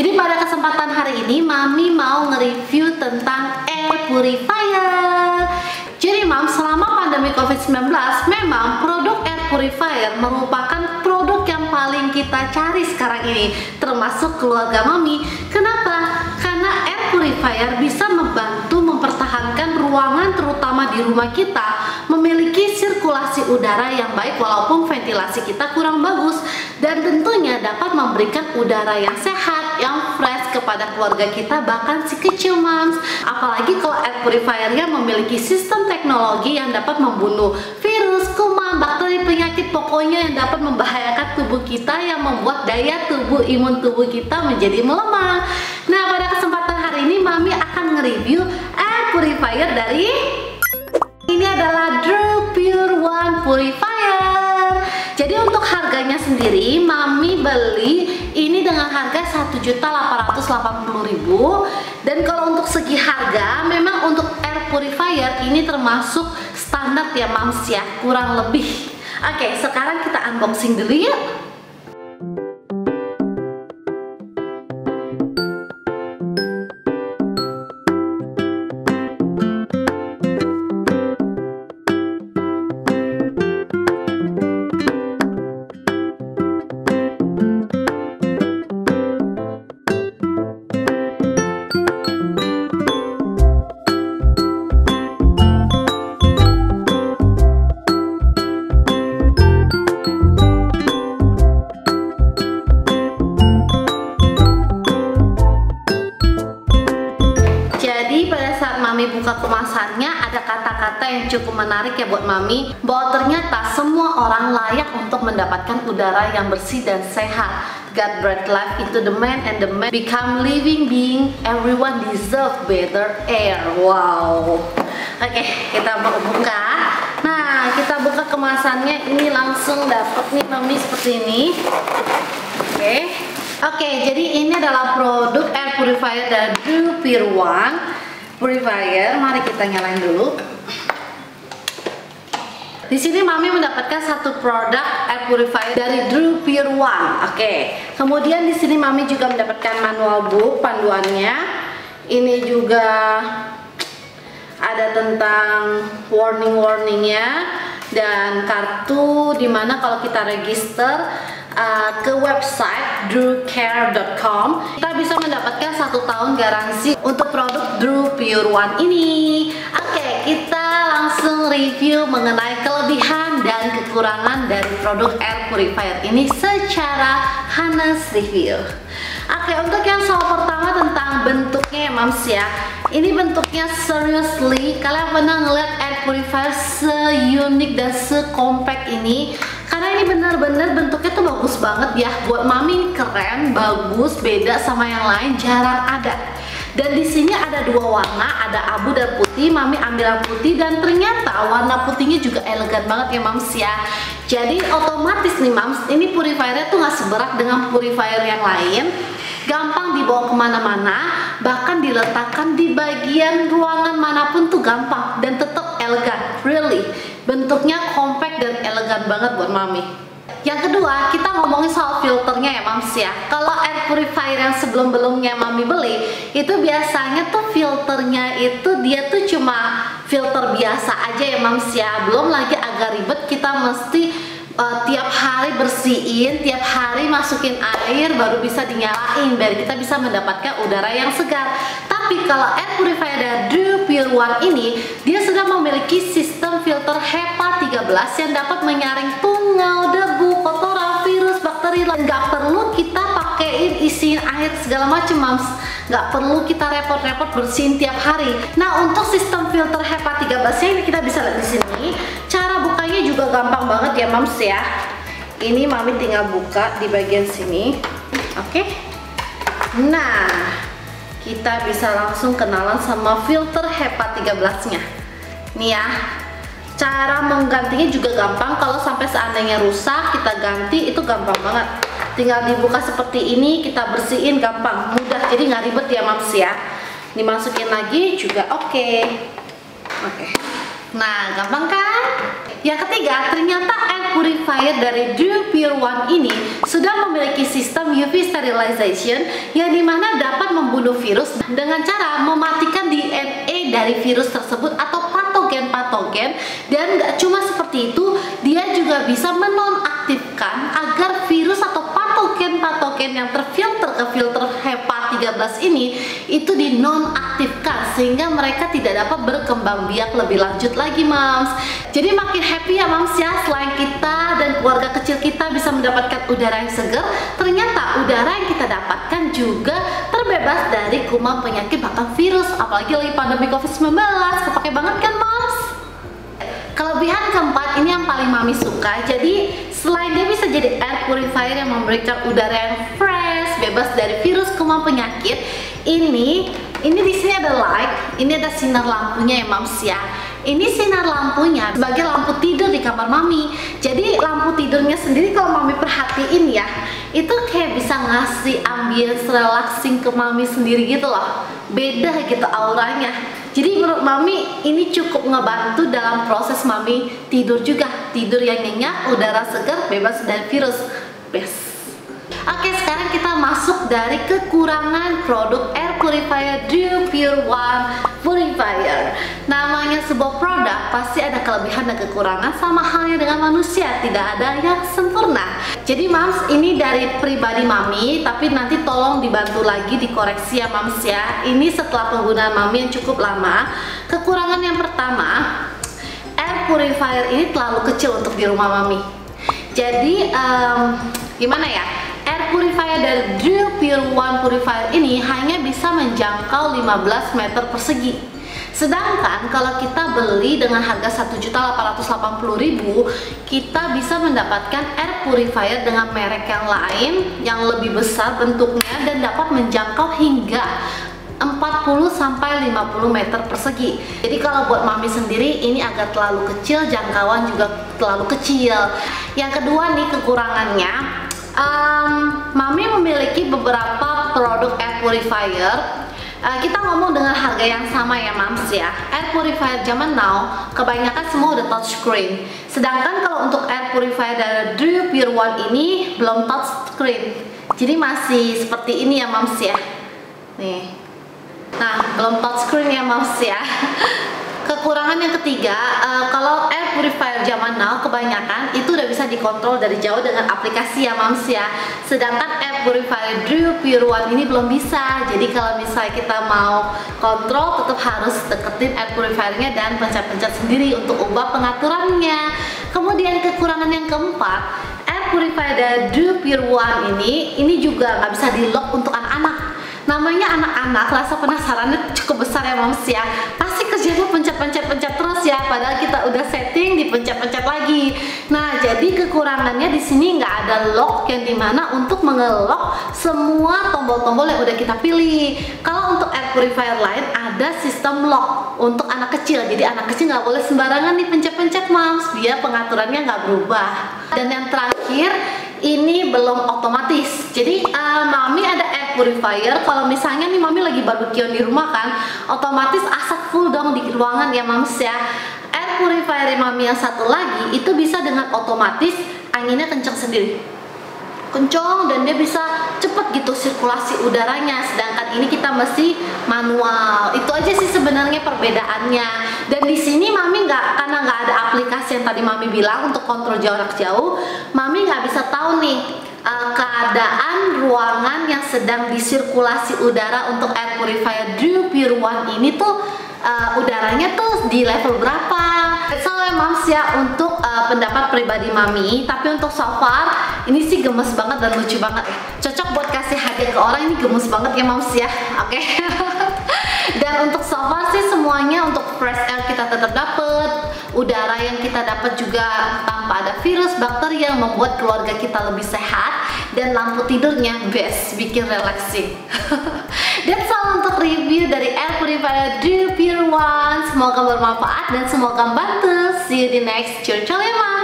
Jadi pada kesempatan hari ini Mami mau nge-review tentang air purifier. Jadi Mam, selama pandemi COVID-19 memang produk air purifier merupakan produk yang paling kita cari sekarang ini, termasuk keluarga Mami. Kenapa? Karena air purifier bisa membantu mempertahankan ruangan terutama di rumah kita memiliki sirkulasi udara yang baik walaupun ventilasi kita kurang bagus, dan tentunya dapat memberikan udara yang sehat, yang fresh kepada keluarga kita, bahkan si kecil Mams. Apalagi kalau air purifiernya memiliki sistem teknologi yang dapat membunuh virus, kuman, bakteri, penyakit, pokoknya yang dapat membahayakan tubuh kita, yang membuat daya tubuh imun tubuh kita menjadi melemah. Nah, pada kesempatan hari ini Mami akan nge-review air purifier dari adalah DREW Pure One Purifier. Jadi untuk harganya sendiri Mami beli ini dengan harga 1.880.000. Dan kalau untuk segi harga, memang untuk air purifier ini termasuk standar ya Mams ya, kurang lebih. Oke, sekarang kita unboxing dulu ya. Buka kemasannya, ada kata-kata yang cukup menarik ya buat Mami, bahwa ternyata semua orang layak untuk mendapatkan udara yang bersih dan sehat. God breathed life into the man and the man become living being. Everyone deserve better air. Wow. Oke, kita buka. Nah, kita buka kemasannya, ini langsung dapat nih Mami seperti ini. Oke, jadi ini adalah produk air purifier dari DREW Pure One Purifier. Mari kita nyalain dulu. Di sini Mami mendapatkan satu produk air purifier dari DREW Pure One. Oke. Kemudian di sini Mami juga mendapatkan manual book panduannya. Ini juga ada tentang warning-warningnya dan kartu dimana kalau kita register ke website Drewcare.com kita bisa mendapatkan 1 tahun garansi untuk produk DREW Pure One ini. Oke, kita langsung review mengenai kelebihan dan kekurangan dari produk air purifier ini secara honest review. Oke, untuk yang soal pertama tentang bentuknya ya Mams ya, ini bentuknya seriously, kalian pernah ngeliat air purifier seunik dan sekompak ini? Karena ini benar-benar bentuknya tuh bagus banget ya, buat Mami keren, bagus, beda sama yang lain, jarang ada. Dan di sini ada 2 warna, ada abu dan putih. Mami ambil yang putih dan ternyata warna putihnya juga elegan banget ya Mams ya. Jadi otomatis nih Mams, ini purifiernya tuh nggak seberat dengan purifier yang lain, gampang dibawa kemana-mana, bahkan diletakkan di bagian ruangan manapun tuh gampang dan tetap elegan, really. Bentuknya compact dan elegan banget buat Mami. Yang kedua, kita ngomongin soal filternya ya Mams ya. Kalau air purifier yang sebelum-belumnya Mami beli, itu biasanya tuh filternya itu dia tuh cuma filter biasa aja ya Mams ya. Belum lagi agak ribet, kita mesti tiap hari bersihin, tiap hari masukin air baru bisa dinyalain biar kita bisa mendapatkan udara yang segar. Tapi kalau air purifier DREW Pure One ini, dia sudah memiliki sistem filter HEPA 13 yang dapat menyaring tungau, debu, kotoran, virus, bakteri. Nggak perlu kita pakein isiin air segala macam Mams, nggak perlu kita repot-repot bersihin tiap hari. Nah, untuk sistem filter HEPA 13 ini kita bisa lihat di sini. Cara bukanya juga gampang banget ya Mams ya. Ini Mami tinggal buka di bagian sini. Oke. Nah, kita bisa langsung kenalan sama filter HEPA 13-nya. Nih ya. Cara menggantinya juga gampang. Kalau sampai seandainya rusak, kita ganti itu gampang banget. Tinggal dibuka seperti ini, kita bersihin gampang, mudah. Jadi nggak ribet ya Mams ya. Dimasukin lagi juga oke. Nah, gampang kan? Yang ketiga, ternyata air purifier dari DREW Pure One ini sudah memiliki sistem UV sterilization yang dimana dapat membunuh virus dengan cara mematikan DNA dari virus tersebut atau patogen. Dan gak cuma seperti itu, dia juga bisa menonaktifkan agar virus atau patogen yang terfilter ke filter HEPA 13 ini itu dinonaktifkan sehingga mereka tidak dapat berkembang biak lebih lanjut lagi, Mams. Jadi makin happy ya, Mams ya, selain kita dan keluarga kecil kita bisa mendapatkan udara yang segar, ternyata udara yang kita dapatkan juga terbebas dari kuman, penyakit, bahkan virus. Apalagi lagi pandemi COVID-19, kepake banget kan, Mams? Kelebihan keempat ini yang paling Mami suka. Jadi selain dia bisa jadi air purifier yang memberikan udara yang fresh, bebas dari virus, kuman, penyakit, ini di sini ada light, ini ada sinar lampunya ya, Mams ya. Ini sinar lampunya sebagai lampu tidur di kamar Mami. Jadi lampu tidurnya sendiri kalau Mami perhatiin ya, itu kayak bisa ngasih ambience relaxing ke Mami sendiri gitu loh. Beda gitu auranya. Jadi menurut Mami ini cukup ngebantu dalam proses Mami tidur juga. Tidur yang nyenyak, udara segar, bebas dari virus. Best. Oke, sekarang kita masuk dari kekurangan produk air purifier DREW Pure One Purifier. Namanya sebuah produk pasti ada kelebihan dan kekurangan, sama halnya dengan manusia, tidak ada yang sempurna. Jadi Mams, ini dari pribadi Mami, tapi nanti tolong dibantu lagi dikoreksi ya, Mams ya. Ini setelah penggunaan Mami yang cukup lama. Kekurangan yang pertama, air purifier ini terlalu kecil untuk di rumah Mami. Jadi gimana ya? Air purifier dari DREW Pure One Purifier ini hanya bisa menjangkau 15 meter persegi. Sedangkan kalau kita beli dengan harga 1.880.000, kita bisa mendapatkan air purifier dengan merek yang lain yang lebih besar bentuknya dan dapat menjangkau hingga 40-50 meter persegi. Jadi kalau buat Mami sendiri ini agak terlalu kecil, jangkauan juga terlalu kecil. Yang kedua nih kekurangannya, Mami memiliki beberapa produk air purifier. Kita ngomong dengan harga yang sama ya, Mams ya. Air purifier zaman now kebanyakan semua udah touchscreen. Sedangkan kalau untuk air purifier dari DREW Pure One ini belum touchscreen. Jadi masih seperti ini ya, Mams ya. Nih. Nah, belum touchscreen ya, Mams ya. Kekurangan yang ketiga, kalau air purifier zaman now kebanyakan itu udah bisa dikontrol dari jauh dengan aplikasi ya, Mams ya. Sedangkan air purifier DREW Pure One ini belum bisa. Jadi kalau misalnya kita mau kontrol, tetap harus deketin air purifiernya dan pencet-pencet sendiri untuk ubah pengaturannya. Kemudian kekurangan yang keempat, air purifier dari DREW Pure One ini juga nggak bisa di lock untuk anak-anak. Namanya anak-anak, rasa penasarannya cukup besar ya, Mams ya. Pasti kerjanya pencet-pencet terus ya, padahal kita udah setting dipencet-pencet lagi. Nah, jadi kekurangannya di sini nggak ada lock yang dimana untuk mengelok semua tombol-tombol yang udah kita pilih. Kalau untuk air purifier lain ada sistem lock untuk anak kecil. Jadi anak kecil nggak boleh sembarangan dipencet-pencet, Mams, biar pengaturannya nggak berubah. Dan yang terakhir, ini belum otomatis. Jadi Mami ada air purifier. Kalau misalnya nih Mami lagi barbekyuan di rumah kan, otomatis asap full dong di ruangan ya, Mams ya. Air purifier Mami yang satu lagi itu bisa dengan otomatis, anginnya kenceng sendiri, kenceng, dan dia bisa cepet gitu sirkulasi udaranya. Sedangkan ini kita mesti manual. Itu aja sih sebenarnya perbedaannya. Dan di sini Mami karena nggak ada aplikasi yang tadi Mami bilang untuk kontrol jarak jauh, Mami nggak bisa tahu nih keadaan ruangan yang sedang disirkulasi udara untuk air purifier DREW Pure One ini tuh udaranya tuh di level berapa. So Mams ya, untuk pendapat pribadi Mami. Tapi untuk so far ini sih gemes banget dan lucu banget ya. Cocok buat kasih hadiah ke orang, ini gemes banget ya, Mams ya. Oke. Dan untuk so far sih semuanya untuk fresh air kita tetap dapat, udara yang kita dapat juga tanpa ada virus, bakteri yang membuat keluarga kita lebih sehat, dan lampu tidurnya best, bikin relaxing. That's all untuk review dari air purifier DREW Pure One. Semoga bermanfaat dan semoga membantu. See you di next tutorial.